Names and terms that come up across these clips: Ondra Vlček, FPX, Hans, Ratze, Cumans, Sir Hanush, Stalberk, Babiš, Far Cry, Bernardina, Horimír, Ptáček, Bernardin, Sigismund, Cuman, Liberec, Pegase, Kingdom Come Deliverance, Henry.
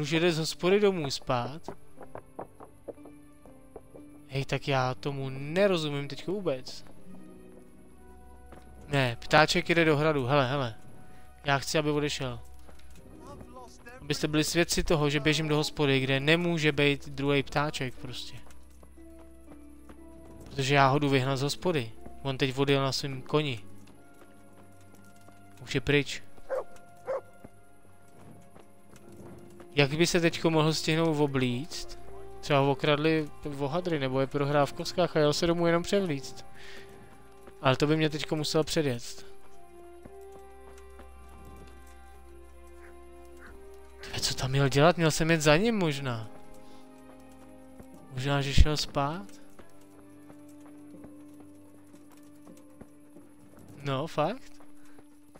Už jde z hospody domů spát. Hej, tak já tomu nerozumím teď vůbec. Ne, ptáček jde do hradu, hele. Já chci, aby odešel. Abyste byli svědci toho, že běžím do hospody, kde nemůže být druhý ptáček prostě. Protože já ho jdu vyhnat z hospody. On teď odjel na svém koni. Už je pryč. Jak by se teďko mohl stihnout oblíct? Třeba ho okradli vohadry, nebo je prohrál v koskách a jel se domů jenom převlíct. Ale to by mě teďko musel předjet. Tyve, co tam měl dělat? Měl jsem jet za ním možná. Možná, že šel spát? No, fakt?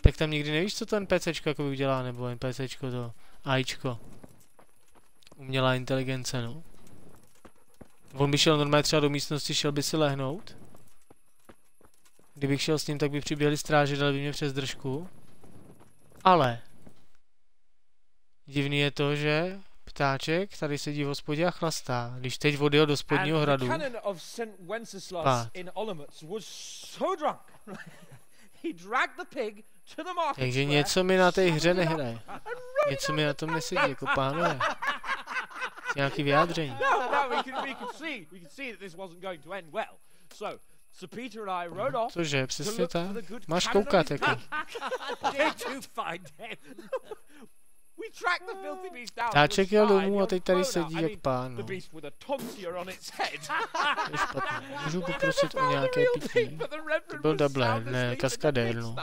Tak tam nikdy nevíš, co ten PCčko jakoby udělá, nebo jen PCčko to AIčko. Umělá inteligence, no. On by šel normálně třeba do místnosti, šel by si lehnout. Kdybych šel s ním, tak by přiběhli stráže, dali by mě přes držku. Ale divný je to, že ptáček tady sedí v hospodě a chlastá. Když teď odjel do spodního hradu. Takže něco mi na té hře nehraje. Něco mi na tom nesedí, jako pánové. Nějaký vyjádření. Cože, přesně tak. Máš koukat, jako. Ptáček jel domů a teď tady sedí jak pán. No. Můžu poprosit o nějaké pití. To byl dabler, ne, kaskadér, no.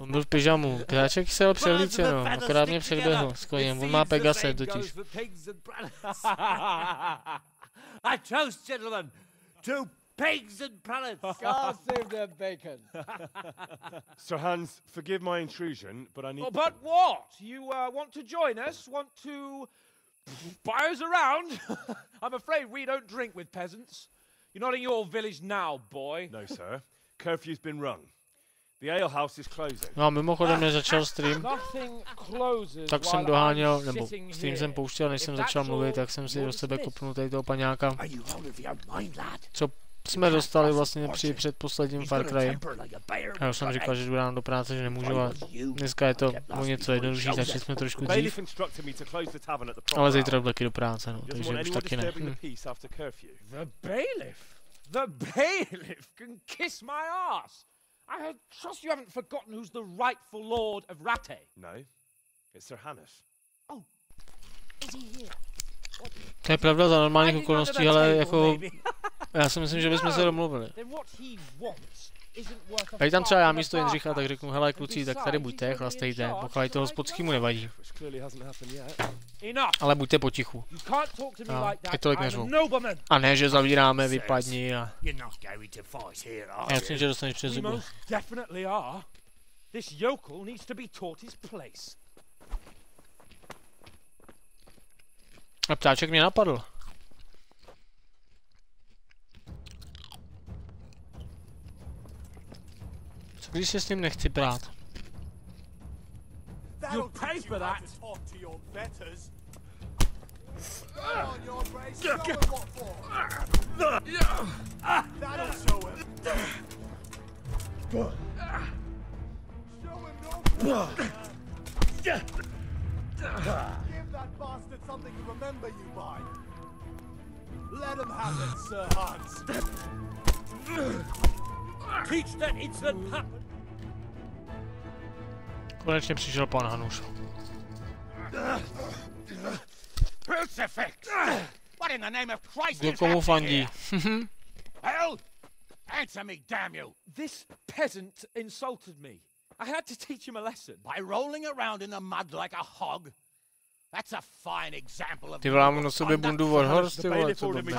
On byl v pyžamu. Ptáček se jel převlíceno, akorát mě předběhl s koněm. On má Pegase totiž. Pigs and planets! God save their bacon! Sir Hans, forgive my intrusion, but I need... Oh, but what? You want to join us? Want to... buy us around? I'm afraid we don't drink with peasants. You're not in your village now, boy. No, sir. Curfew's been rung. The alehouse is closing. No, mimochodem nezačal stream. Tak jsem doháněl, nebo stream jsem pouštěl, než jsem začal mluvit, tak jsem si do sebe kopnul tady toho paňáka. Co jsme dostali vlastně při předposledním Far Cry. Já už jsem říkal, že jdu ráno do práce, že nemůžu a dneska je to o něco jednodušší, začali jsme trošku dřív. Ale zítra vleky do práce, no, takže už taky ne. I trust you haven't forgotten who's the rightful lord of Ratze. No, it's Sir Hanush. Oh, is he here? To je pravda za normálních okolností, ale jako... Já si myslím, že bychom se domluvili. Tady tam třeba já místo Henrycha, tak řeknu, hele kluci, tak tady buďte, chlastejte, pochválí toho spodskýmu nevadí. Ale buďte potichu. A je tolik neřvou. A ne, že zavíráme, vypadni a... Já myslím, že dostaneš přes zubu. A ptáček mě napadl. Co když se s ním nechci brát? Give that bastard something to remember you by. Let him have it, Sir Hans. Teach that insolent pup. Konečně přišel pan Hanuš. Crucifix! What in the name of Christ is happening here? Hell! Answer me, damn you! This peasant insulted me. I had to teach him a lesson. By rolling around in the mud like a hog. That's a fine example of... Ty vlámu na sobě bundu od horst, ty vole, co dobré.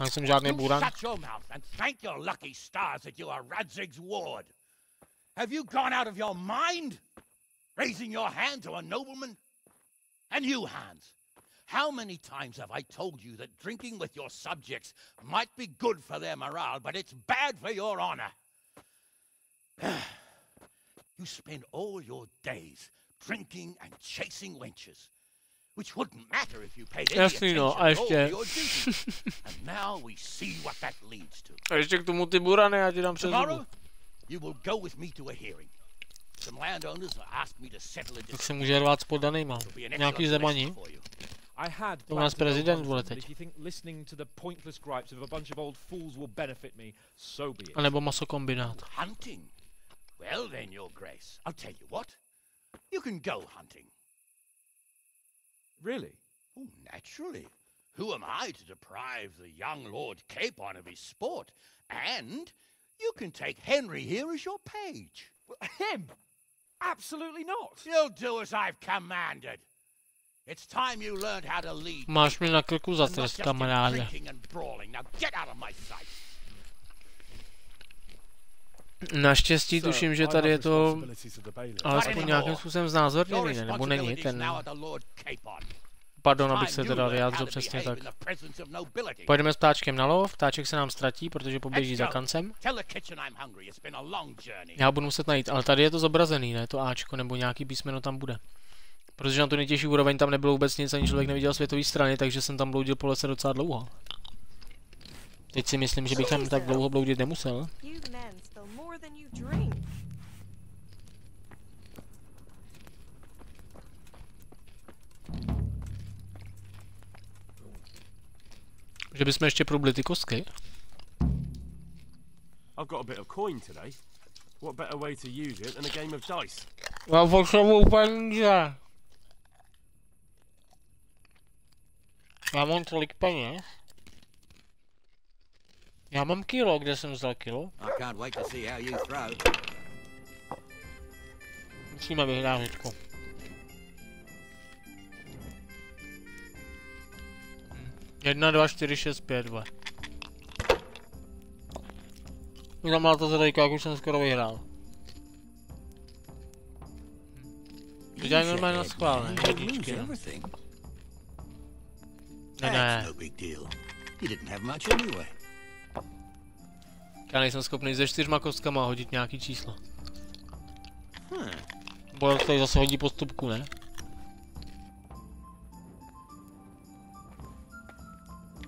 Já jsem žádný buran. Shut your mouth and thank your lucky stars that you are Ratze's ward. Have you gone out of your mind? Raising your hand to a nobleman? And you, Hans, how many times have I told you that drinking with your subjects might be good for their morale, but it's bad for your honor? You spend all your days drinking and chasing wenches. which wouldn't matter if you paid any attention to all your duties. And now we see what that leads to. A ještě k tomu ty burany, já ti dám přes zubu. You will go with me to a hearing. Some landowners have asked me to settle a dispute. Tak se může rvát s poddanýma. Nějaký zemaní. To nás prezident vole teď. A nebo masokombinát. Hunting. Well then, your grace. I'll tell you what. You can go hunting. Really? Oh, naturally. Who am I to deprive the young Lord Capon of his sport? And you can take Henry here as your page. Well, him? Absolutely not. You'll do as I've commanded. It's time you learned how to lead. Máš mě na krku za trest, kamaráde. Naštěstí tuším, že tady je to alespoň nějakým způsobem znázorněný, ne? Nebo není ten... Pardon, abych se teda vyjádřil přesně tak. Pojedeme s ptáčkem na lov, ptáček se nám ztratí, protože poběží za kancem. Já budu muset najít, ale tady je to zobrazený, ne? To Ačko, nebo nějaký písmeno tam bude. Protože na tu nejtěžší úroveň tam nebylo vůbec nic, ani člověk neviděl světové strany, takže jsem tam bloudil po lese docela dlouho. Teď si myslím, že bych tam tak dlouho bloudit nemusel. Že bychom ještě probli ty kostky. Mám potřebu peníze. Já mám tolik peněz. Já mám kilo, kde jsem vzal kilo? Musíme vyhrát hřečku. Jedna, dva, čtyři, šest, pět, dva. Už tam byla ta zadejka, jak už jsem skoro vyhrál. To dělají normálně na schvál, ne? Jedničky, ne? Ne. Já nejsem schopný ze 4 kostkama hodit nějaký číslo. Bo tady zase hodí postupku, ne?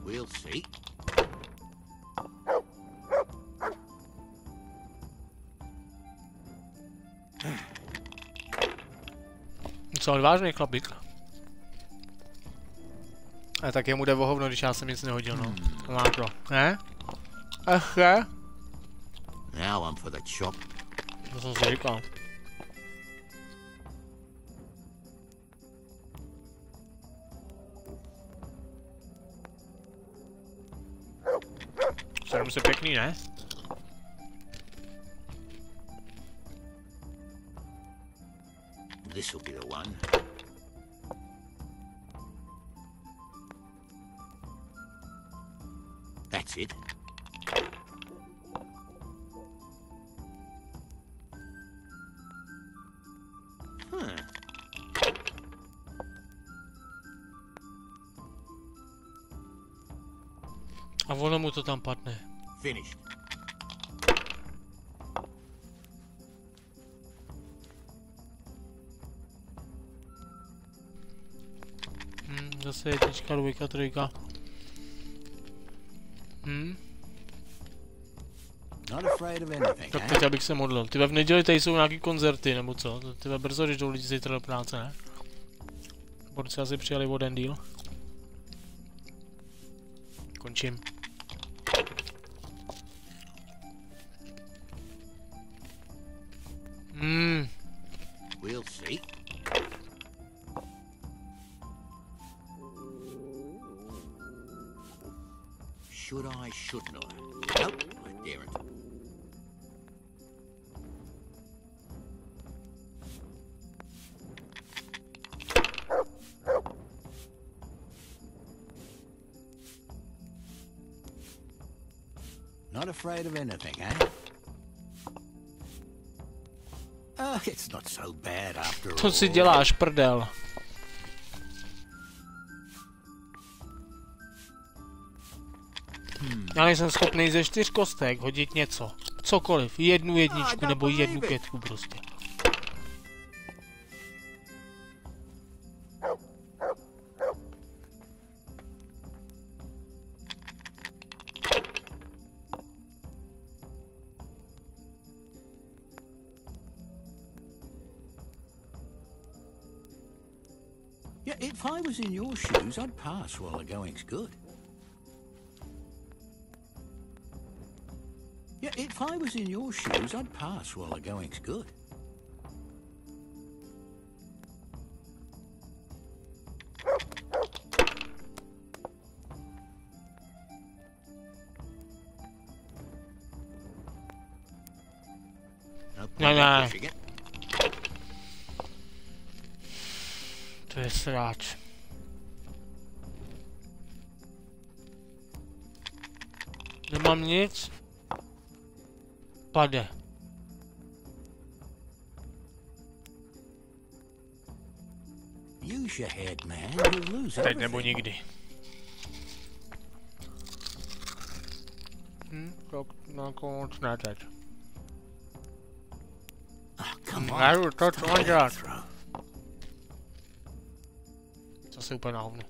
We'll see. Co odvážný chlapík. A tak jemu jde o hovno, když já jsem nic nehodil, no. Lákro, ne? Ach, ne? Now I'm for the chop. To jsem si říkal. Jsem se pěkný, ne? This will be the one. That's it. A ono mu to tam padne. Finished. Zase jednička, dvojka, trojka. Tak teď abych se modlil. Ty v neděli tady jsou nějaký koncerty nebo co? Ty brzo, když jdou lidi zítra do práce, ne? Borci asi přijali o den díl. Končím. We'll see. Should I? Shouldn't I? Nope, I daren't. Not afraid of anything, eh? Oh, it's not so bad after all. Co si děláš, prdel? Já nejsem schopný ze 4 kostek hodit něco. Cokoliv, jednu jedničku nebo jednu pětku prostě. Yeah, if I was in your shoes, I'd pass while the going's good. Yeah, if I was in your shoes, I'd pass while the going's good. No. To je sráč. Nemám nic. Pade. Teď nebo nikdy. Tak nakonec ne teď. Nejdu, to co mám dělat? Zase úplně na hovno.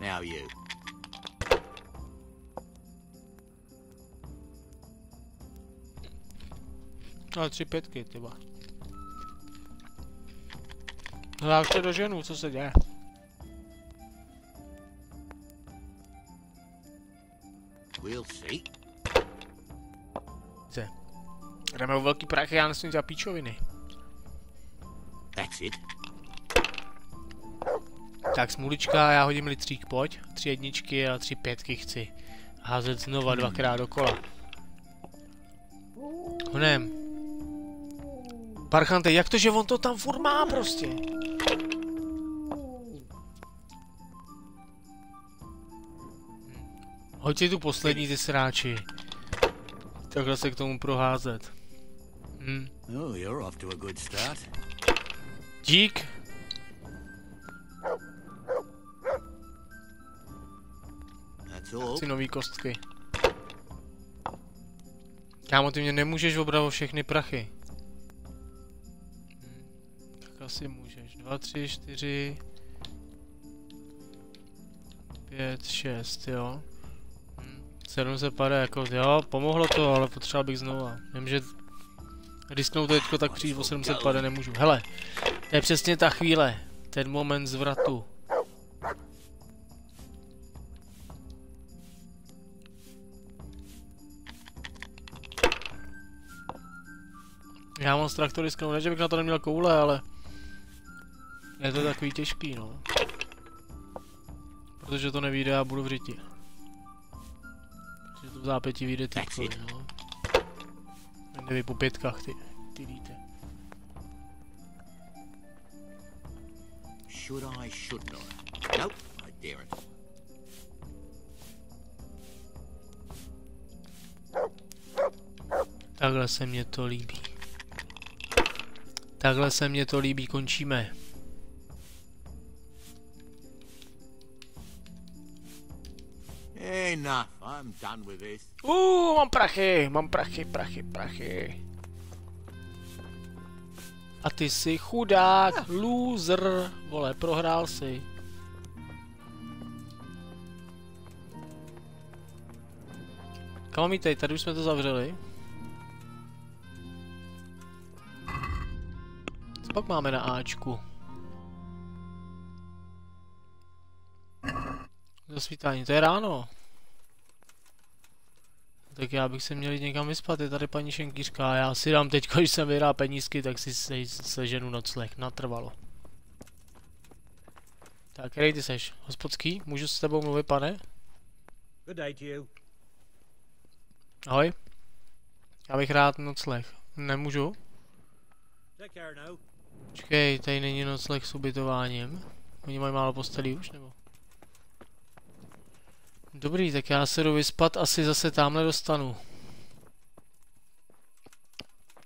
Now you. Ale 3 pětky, tyba. No já už to doženu, co se děje? We'll see. Jdeme o velký prachy, já nesmím za píčoviny. That's it. Tak smulička, já hodím litřík, pojď. 3 jedničky a 3 pětky chci. Házet znova 2krát dokola. Honem. Parchante, jak to, že on to tam furt má prostě? Hoď si tu poslední, ty sráči. Takhle se k tomu proházet. Dík. Chci nový kostky. Kámo, ty mě nemůžeš obrat o všechny prachy. Tak asi můžeš. 2, 3, 4, 5, 6, jo. 7 se pade, jako, jo, pomohlo to, ale potřeba bych znova. Vím, že risknou to teďko, tak přijít o 700 pade nemůžu. Hele, to je přesně ta chvíle, ten moment zvratu. Já mám strach to risknout, ne že bych na to neměl koule, ale je to takový těžký, no. Protože to nevyjde, já budu v řiti. Protože to v zápětí vyjde typkovi, no. Jde vy po 5kách, ty víte. Takhle se mně to líbí. Takhle se mně to líbí, končíme. Mám prachy. A ty jsi chudák, loser, vole, prohrál jsi. Kam jít, tady už jsme to zavřeli. Pak máme na Ačku. Zasvítání, to je ráno. Tak já bych se měl jít někam vyspat, je tady paní šenkýřka a já si dám teď, když jsem vyhrál penízky, tak si seženu nocleh, natrvalo. Tak, kde ty seš? Hospodský? Můžu s tebou mluvit, pane? Ahoj. Já bych rád nocleh. Nemůžu? Počkej, tady není nocleh s ubytováním. Oni mají málo postelí už, nebo? Dobrý, tak já se jdu vyspat, asi zase tamhle dostanu.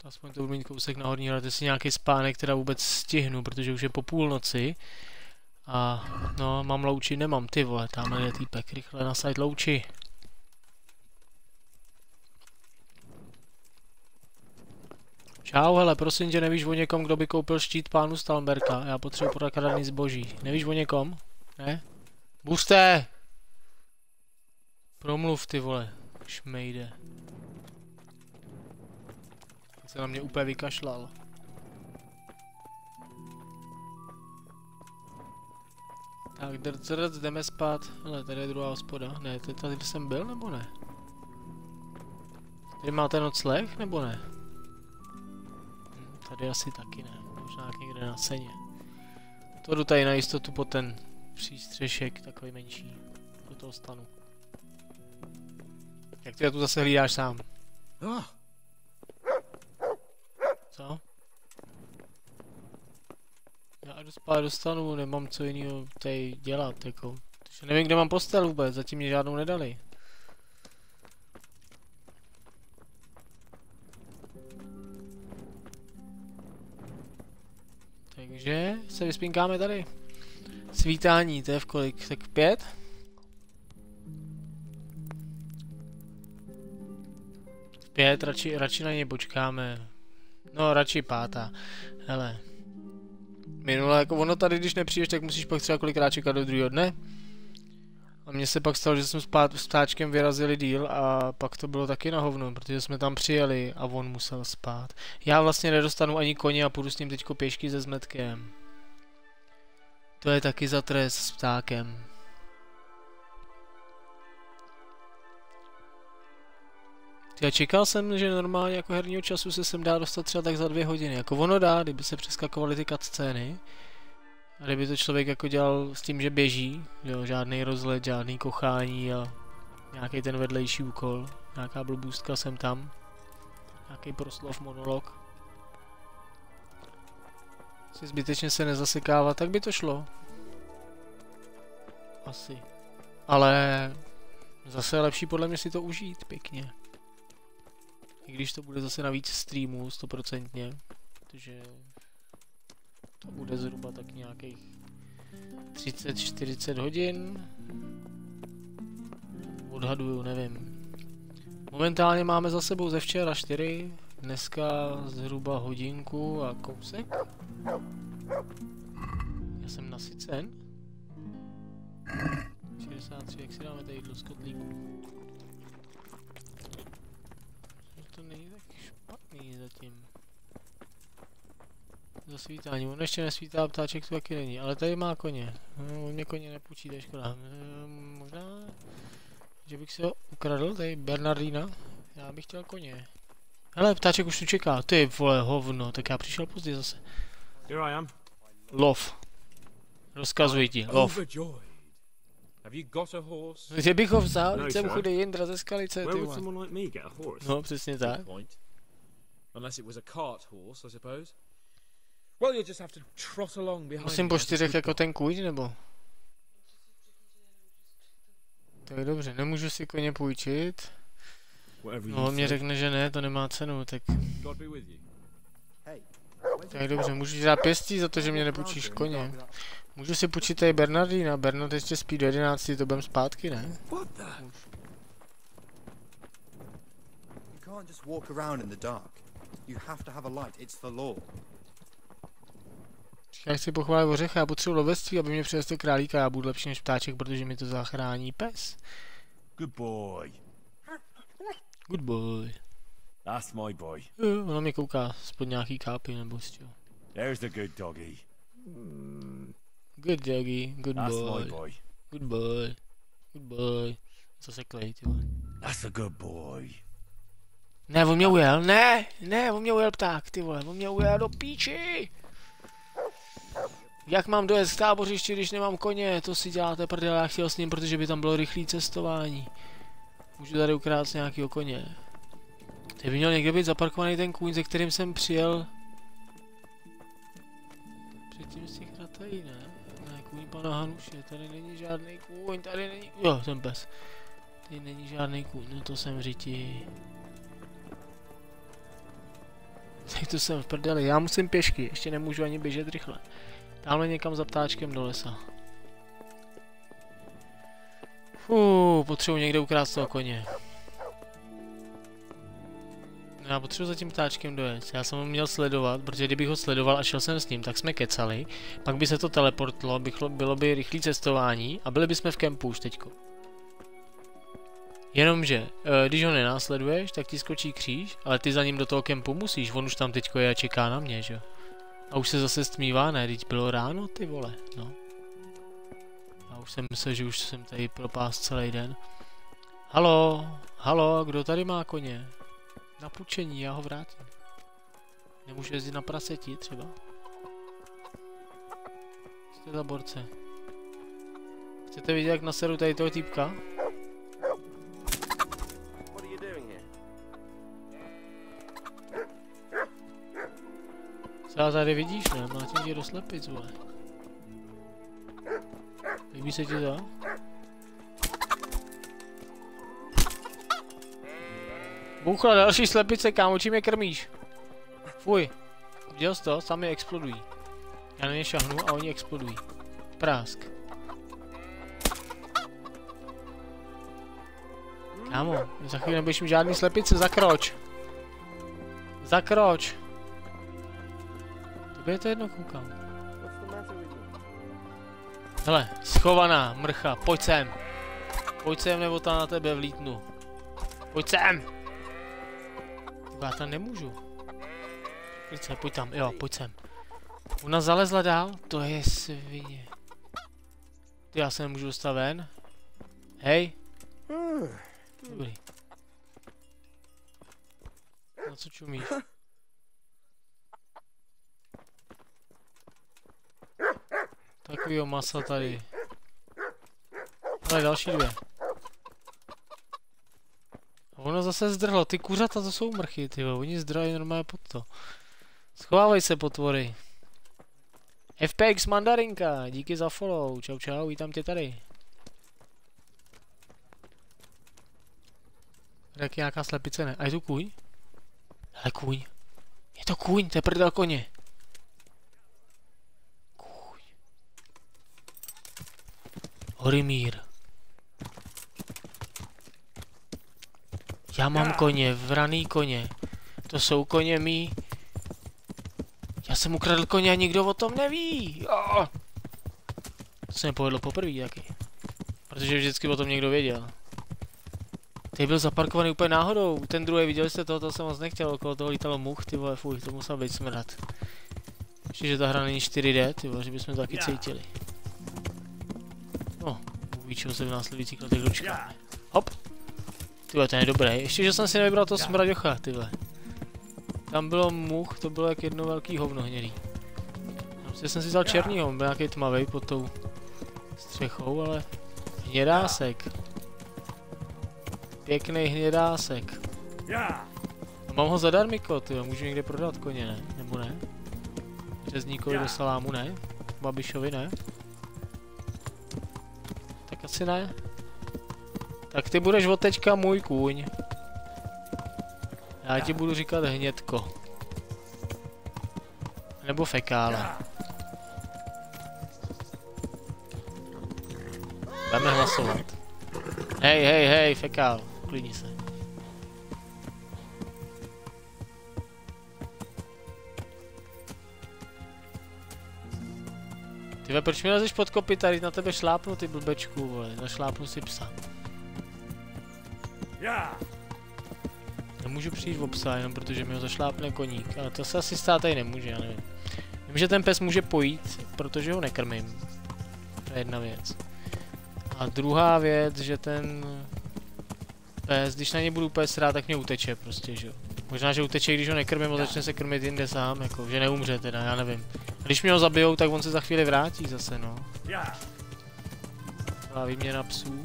Aspoň to budu mít kousek na horní hrad, jestli nějaký spánek teda vůbec stihnu, protože už je po půlnoci. A no, mám louči, nemám, ty vole, tamhle je týpek, rychle nasaď louči. Čau, hele, prosím tě, nevíš o někom, kdo by koupil štít pánu Stalberka? Já potřebuji prodat kradný zboží. Nevíš o někom? Ne? Buste! Promluv, ty vole. Šmejde. Ten se na mě úplně vykašlal. Tak, drc, jdeme spát. Hele, tady je druhá hospoda. Ne, tady jsem byl, nebo ne? Tady máte nocleh, nebo ne? Tady asi taky ne. Možná někde na seně. To jdu tady na jistotu po ten přístřešek, takový menší. Do toho stanu. Jak ty tu zase hlídáš sám? Co? Já jdu spát do stanu, nemám co jiného tady dělat, jako. Takže nevím, kde mám postel vůbec, zatím mě žádnou nedali. Takže se vyspinkáme tady. Svítání, to je v kolik? Tak 5? Radši na ně počkáme. No, radši 5. Hele. Minule, jako ono tady, když nepřijdeš, tak musíš pak třeba kolikrát čekat do druhého dne. A mně se pak stalo, že jsme s ptáčkem vyrazili díl a pak to bylo taky na hovno, protože jsme tam přijeli a on musel spát. Já vlastně nedostanu ani koně a půjdu s ním teďko pěšky se zmetkem. To je taky za trest s ptákem. Já čekal jsem, že normálně jako herního času se sem dá dostat třeba tak za 2 hodiny. Jako ono dá, kdyby se přeskakovaly ty cutscény. A kdyby to člověk jako dělal s tím, že běží, jo, žádný rozlet, žádný kochání a nějaký ten vedlejší úkol, nějaká blbůstka sem tam, nějaký proslov, monolog. Si zbytečně se nezasekává, tak by to šlo. Asi. Ale zase je lepší podle mě si to užít pěkně. I když to bude zase navíc streamu, 100%, protože to bude zhruba tak nějakých 30-40 hodin. Odhaduju, nevím. Momentálně máme za sebou ze včera 4, dneska zhruba hodinku a kousek. Já jsem nasycen. 63, jak si dáme tady jídlo z kotlíku? To není tak špatný zatím. Zasvítání, on ještě nesvítá, ptáček tu taky není, ale tady má koně. On mě koně nepůjčí, to je škoda. Možná, že bych se ho ukradl, tady Bernardina. Já bych chtěl koně. Hele, ptáček už tu čeká, ty vole hovno, tak já přišel později zase. Here I am. Lov. Rozkazuji ti, lov. Že bych ho vzal, když jsem chudej Jindra ze Skalice, ty vole. No, přesně tak. Musím po 4 jako ten kůň, nebo? Tak dobře, nemůžu si koně půjčit. No, on mě řekne, že ne, to nemá cenu, tak... Tak dobře, můžu ti dát pěstí za to, že mě nepůjčíš koně. Můžu si půjčit tady Bernardina, Bernard ještě spí do 11, to budem zpátky, ne? Já chci pochválit ořecha, já potřebuji lovectví, aby mě přinesl králíka, já budu lepší než ptáček, protože mi to zachrání pes. Good boy. Good boy. That's my boy. Ona mě kouká spod nějaký kápy nebo z čeho. There's the good doggy. Good doggy, good boy. That's my boy. Good boy. Good boy. Co se klejí, ty vole? That's a good boy. Ne, on mě ujel, ne, on mě ujel pták, ty vole, on mě ujel do píči. Jak mám dojet k tábořišti, když nemám koně? To si děláte prdele, já chtěl s ním, protože by tam bylo rychlé cestování. Můžu tady ukrát z nějakého koně. Teď by měl někde být zaparkovaný ten kůň, ze kterým jsem přijel. Předtím si chratají, ne? Ne, kůň pana Hanuše, tady není žádný kůň, tady není... Jo, ten pes. Tady není žádný kůň, no to jsem řiti. Tak to jsem v prdeli, já musím pěšky, ještě nemůžu ani běžet rychle. Tamhle někam za ptáčkem do lesa. Potřebuji někde ukrást toho koně. Já potřebuji za tím ptáčkem dojet. Já jsem ho měl sledovat, protože kdybych ho sledoval a šel jsem s ním, tak jsme kecali. Pak by se to teleportlo, bylo by rychlé cestování a byli bychom v kempu už teďko. Jenomže, když ho nenásleduješ, tak ti skočí kříž, ale ty za ním do toho kempu musíš, on už tam teďko je a čeká na mě, že jo. A už se zase stmívá, ne, teď bylo ráno, ty vole, no. A už jsem myslel, že už jsem tady propás celý den. Halo, halo, kdo tady má koně? Na půjčení, já ho vrátím. Nemůžu jezdit na praseti třeba. Jste za borce. Chcete vidět, jak naseru tady toho týpka? Co já tady vidíš, ne? Má tě jde doslepit, vole. Líbí se ti to? Bouchla další slepice, kámo, čím je krmíš? Fuj. Viděl jsi to? Sami explodují. Já na ně šahnu a oni explodují. Prásk. Kámo, za chvíli nebudeš mít žádný slepice, zakroč. Zakroč. Tobě je to jedno, koukám. Hele, schovaná mrcha, pojď sem. Pojď sem, nebo ta na tebe vlítnu. Pojď sem. Já tam nemůžu. Pojď sem, pojď tam, jo, pojď sem. Ona zalezla dál, to je svině. Ty, já se nemůžu dostat ven. Hej. Dobrý. Na co čumíš? Takovýho masa tady. Ale další dvě. A ono zase zdrhlo. Ty kuřata to jsou mrchy, ty vole. Oni zdrhají normálně pod to. Schovávej se, potvory. FPX Mandarinka, díky za follow. Čau čau, vítám tě tady. Tak nějaká slepice, ne? A je tu kůň? Hele, kůň. Je to kůň, to je prdel koně. Horimír. Já mám koně, vraný koně. To jsou koně mý. Já jsem ukradl koně a nikdo o tom neví. Oh. To se mi povedlo poprvé taky. Protože vždycky o tom někdo věděl. Teď byl zaparkovaný úplně náhodou. Ten druhý, viděli jste toho, to jsem moc nechtěl. Okolo toho lítalo much, ty vole, fuj, to musel být smrad. Ještě, že ta hra není 4D, ty vole, že bychom to taky cítili. No, uvíčil se v následujících letech ručkách. Hop! Tyhle, ten je dobrý. Ještě, že jsem si nevybral toho smraďocha, tyhle. Tam bylo much, to bylo jak jedno velký hovno hnědý. Já jsem si vzal černýho, on byl nějaký tmavý pod tou střechou, ale... Hnědásek. Pěkný hnědásek. A mám ho zadarmiko, tyhle, můžu někde prodat koně, ne? Nebo ne? Řezníkovi do salámu, ne? Babišovi, ne? Asi ne. Tak ty budeš od teďka můj kůň. Já ti budu říkat hnědko. Nebo fekále. Dáme hlasovat. Hej, hej, hej, fekál. Uklidni se. Tyve, proč mi lezeš pod kopyta, když na tebe šlápnu, ty blbečku, vole, zašlápnu si psa. Nemůžu přijít v psa, jenom protože mi ho zašlápne koník, ale to se asi stát tady nemůže, já nevím. Vím, že ten pes může pojít, protože ho nekrmím. To je jedna věc. A druhá věc, že ten pes, když na ně budu úplně srát, tak mě uteče prostě, že jo. Možná, že uteče, když ho nekrmím, a začne se krmit jinde sám, jako, že neumře teda, já nevím. A když mě ho zabijou, tak on se za chvíli vrátí zase, no. Celá výměna psů.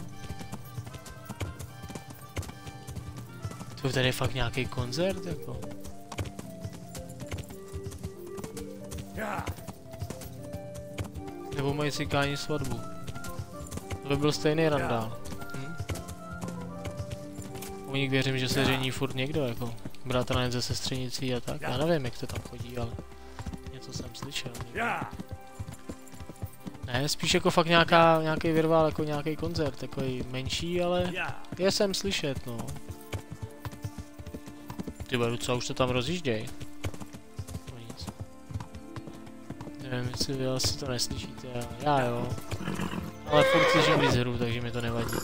To tady je fakt nějaký koncert, jako. Nebo mají cikání svatbu. To by byl stejný randál. Hm? U nich věřím, že se žení furt někdo, jako. Bratranec ze sestřenicí a tak. Já nevím, jak to tam chodí, ale... Co jsem slyšel. Ne, spíš jako fakt nějaký virvál, jako nějaký koncert, takový menší, ale je sem slyšet, no. Ty beru, co už to tam rozjížděj? No nic. Nevím, jestli vy asi to neslyšíte, já jo. Ale furt slyším víc hru, takže mi to nevadí.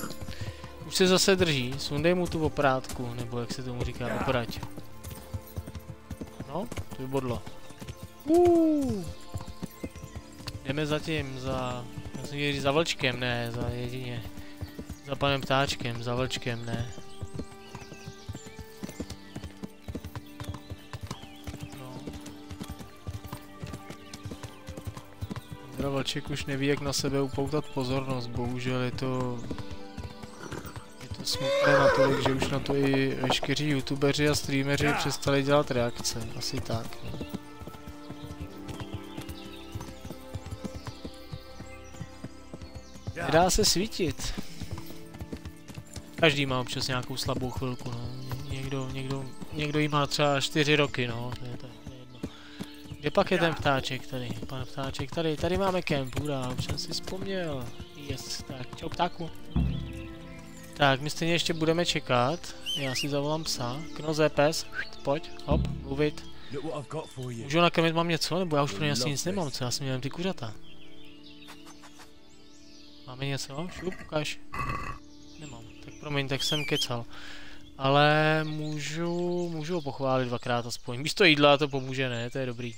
Už se zase drží, sundej mu tu oprátku, nebo jak se tomu říká, oprať. No, to vybodlo. Jdeme zatím za... Já jsem říct, za vlčkem, ne, za jedině. Za panem ptáčkem, za vlčkem, ne. No. Ondra Vlček už neví, jak na sebe upoutat pozornost, bohužel je to... smutné natolik, že už na to i veškeří youtubeři a streameři přestali dělat reakce, asi tak. Nedá se svítit. Každý má občas nějakou slabou chvilku, no. Někdo jí má třeba 4 roky, no. To je jedno. Kde pak je ten ptáček tady? Pan ptáček tady, tady máme kemp, hurá, občas si vzpomněl. Jest, tak, čau ptáku. Tak, my stejně ještě budeme čekat. Já si zavolám psa. Knoze, pes, pojď, hop, mluvit. Můžu nakrmit, mám něco? Nebo já už pro ně asi nic nemám, co? Já jsem měl ty kuřata. Máme něco? Šup, ukáž. Nemám, tak promiň, tak jsem kecal. Ale můžu ho pochválit dvakrát aspoň. Místo jídla to pomůže, ne? To je dobrý.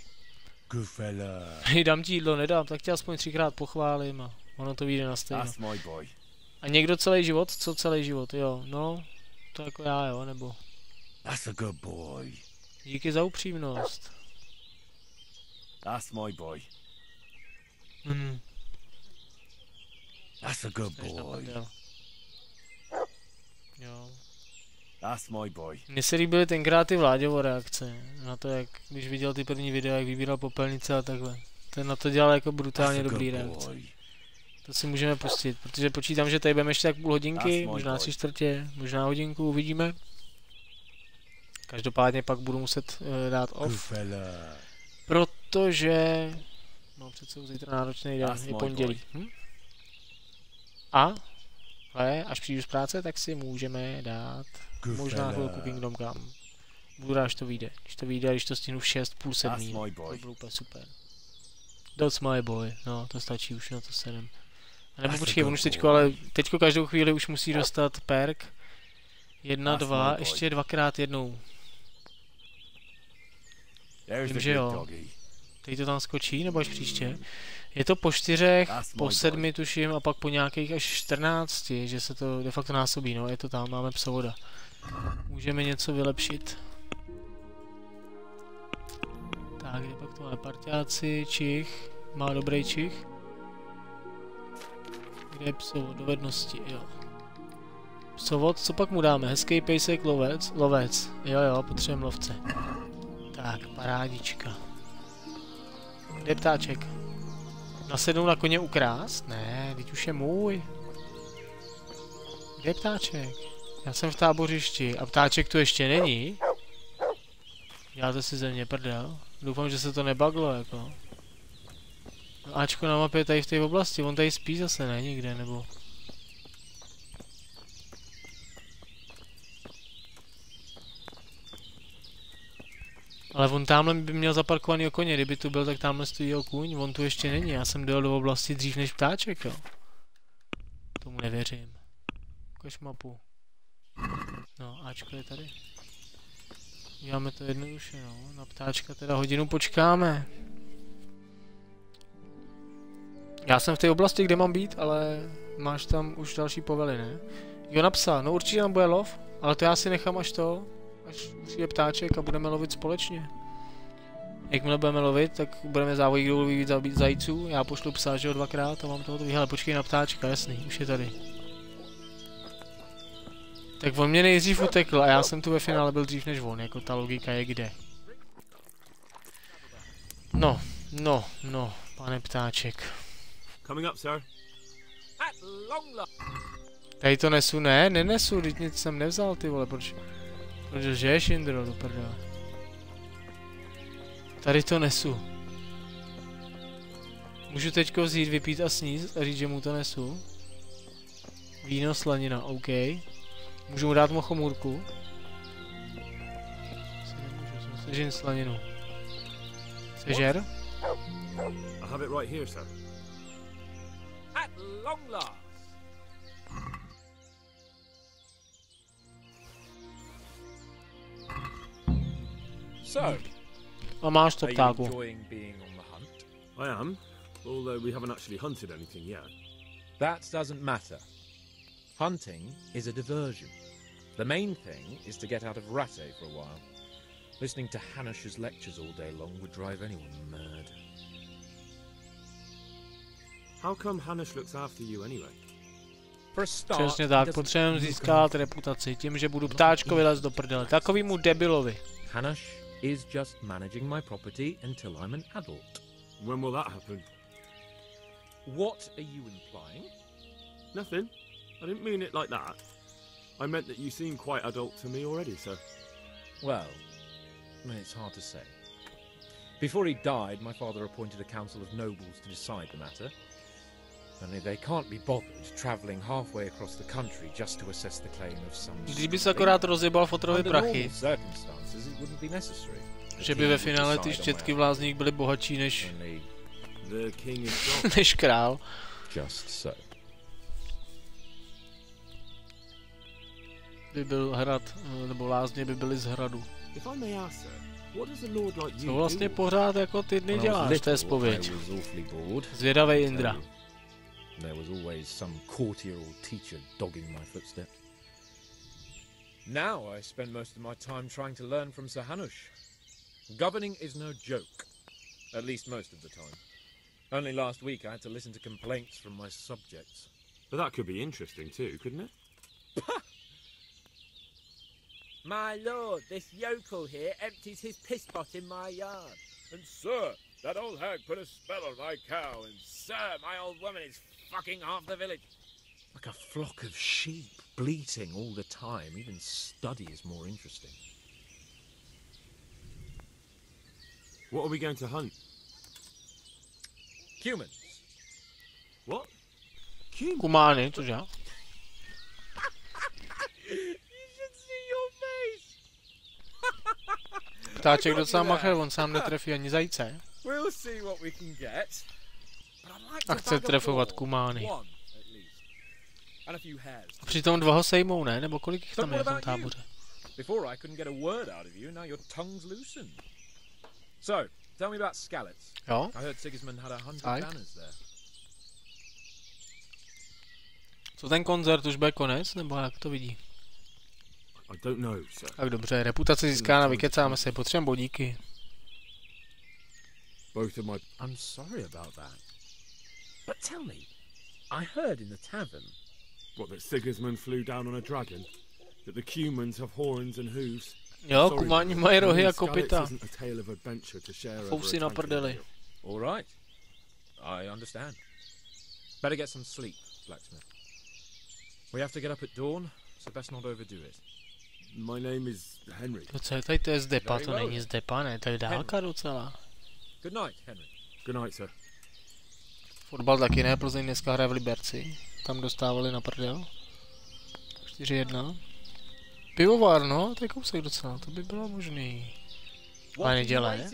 Dám ti jídlo, nedám, tak tě aspoň 3krát pochválím a ono to vyjde na stejno. A někdo celý život? Co celý život? Jo, no, to jako já, jo, nebo... That's a good boy. Díky za upřímnost. That's my boy. Mhm. That's a good boy. Jo. That's my boy. Mně se líbily tenkrát ty Vláďovo reakce na to, jak když viděl ty první videa, jak vybíral popelnice a takhle. Ten na to dělal jako brutálně dobrý reakce. To si můžeme pustit, protože počítám, že tady budeme ještě tak půl hodinky, možná 3/4, možná hodinku, uvidíme. Každopádně pak budu muset dát off, protože mám před sebou zítra náročný den, je pondělí. Ale až přijdu z práce, tak si můžeme dát možná chvilku Kingdom Come. Budu rád, až to vyjde. Když to vyjde, když to stihnu v 6, půl 7, to bylo úplně super. That's my boy, no to stačí už na to 7. A nebo počkej, on už teďko, ale teďko každou chvíli už musí dostat perk. 1, 2, ještě 2x jednou. Vím, že jo. Teď to tam skočí, nebo až příště? Je to po 4, po 7 tuším, a pak po nějakých až 14, že se to de facto násobí, no je to tam, máme psovoda. Můžeme něco vylepšit. Tak, kde pak to máme parťáci, čich, má dobrý čich. Kde je psovod? Dovednosti, jo. Psovod, co pak mu dáme? Hezký pejsek, lovec. Jo, potřebujeme lovce. Tak, parádička. Kde je ptáček? Nasednou na koně ukrást? Ne, teď už je můj. Kde je ptáček? Já jsem v tábořišti a ptáček tu ještě není. Děláte si ze mě prdel. Doufám, že se to nebaglo, jako. Ačko na mapě tady v té oblasti, on tady spí zase, ne? Nikde, nebo... Ale on tamhle by měl zaparkovaný koně, kdyby tu byl, tak tamhle stojí jeho kůň, on tu ještě není, já jsem dojel do oblasti dřív než ptáček, jo. Tomu nevěřím. Ukaž mapu. No, Ačko je tady. Uděláme to jednoduše, no. Na ptáčka teda hodinu počkáme. Já jsem v té oblasti, kde mám být, ale máš tam už další povely, ne? Jo, napsal, no určitě tam bude lov, ale to já si nechám až přijde ptáček a budeme lovit společně. Jakmile budeme lovit, tak budeme závodit, kdo loví víc zajíců, já pošlu psa, že jo, 2krát a mám toho to hele, počkej na ptáčka, jasný, už je tady. Tak on mě nejdřív utekl a já jsem tu ve finále byl dřív než on, jako ta logika je kde. No, pane ptáček. Tady to nesu, ne, nenesu, teď nic jsem nevzal, ty vole, proč? Protože je Shindro, do prdele. Tady to nesu. Můžu teďko vzít, vypít a sníst a říct, že mu to nesu. Víno, slanina, OK. Můžu mu dát mochomůrku. Sežen slaninu. Sežer? I have it right here, sir. At long last. So, are you enjoying being on the hunt? I am, although we haven't actually hunted anything yet. That doesn't matter. Hunting is a diversion. The main thing is to get out of Ratze for a while. Listening to Hanush's lectures all day long would drive anyone mad. How come Hanush looks after you anyway? Přesně tak, potřebujeme získat reputaci tím, že budu ptáčkovi lézt do prdele. Takovýmu debilovi. Hanush is just managing my property until I'm an adult. When will that happen? What are you implying? Nothing. I didn't mean it like that. I meant that you seem quite adult to me already, sir. Well, it's hard to say. Before he died, my father appointed a council of nobles to decide the matter. Only they can't be bothered travelling halfway across the country just to assess the claim of some. Kdybys akorát rozjebal fotrové prachy. It wouldn't be necessary. Že by ve finále ty štětky v lázních byly bohatší než král. Just so. By byl hrad, nebo lázně by byly z hradu. Co vlastně pořád jako ty dny děláš, to je zpověď. Zvědavej Indra. There was always some courtier or teacher dogging my footsteps. Now I spend most of my time trying to learn from Sir Hanush. Governing is no joke, at least most of the time. Only last week I had to listen to complaints from my subjects. But that could be interesting too, couldn't it? My lord, this yokel here empties his piss pot in my yard. And sir, that old hag put a spell on my cow, and sir, my old woman is fucking half the village. Like a flock of sheep, bleating all the time. Even study is more interesting. What are we going to hunt? Cumans. What? Cumani, což já? Ptáček docela macher, on sám netrefí ani zajíce. A chce trefovat kumány. A přitom dva ho sejmou, ne? Nebo kolik jich tam je v tom táboře? Jo? Co ten koncert už bude konec, nebo jak to vidí? Tak dobře, reputace získána, vykecáme se, potřebujeme bodíky. I'm sorry about that. But tell me, I heard in the tavern. What, that Sigismund flew down on a dragon? That the Cumans have horns and hooves? Jo, kumani mají rohy a kopyta. Fousy na prdeli. All right, I understand. Better get some sleep, blacksmith. We have to get up at dawn, so best not overdo it. My name is Henry. Co je tady, to je z depa, to není z depa, ne, to je dálka docela. Good night, Henry. Good night, sir. Fotbal taky ne, Plzeň dneska hraje v Liberci. Tam dostávali na prdel. 4-1. Pivovar, no, to je kousek docela, to by bylo možný. Ale nedělá, ne?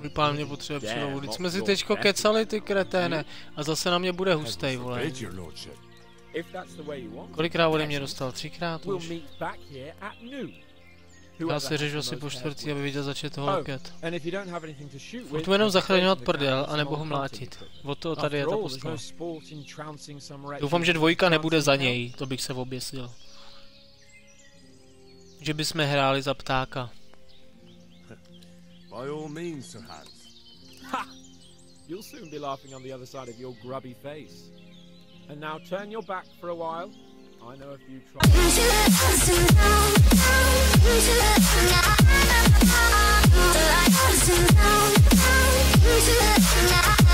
Vypadá, mě potřeba přilovu. Vždyť jsme si teďko kecali, ty kreténe. A zase na mě bude hustej, vole. Kolikrát ode mě dostal? 3krát už. Já se řešil si po 4., aby viděl začet ho loket. Furt jenom zachraňovat prdel, anebo ho mlátit. Od toho tady je ta postava. Doufám, že 2 nebude za něj, to bych se oběsil. Že bychom hráli za ptáka. By all means, Sir Hans. Ha! You'll soon be laughing on the other side of your grubby face. And now turn your back for a while. I know a few trolls.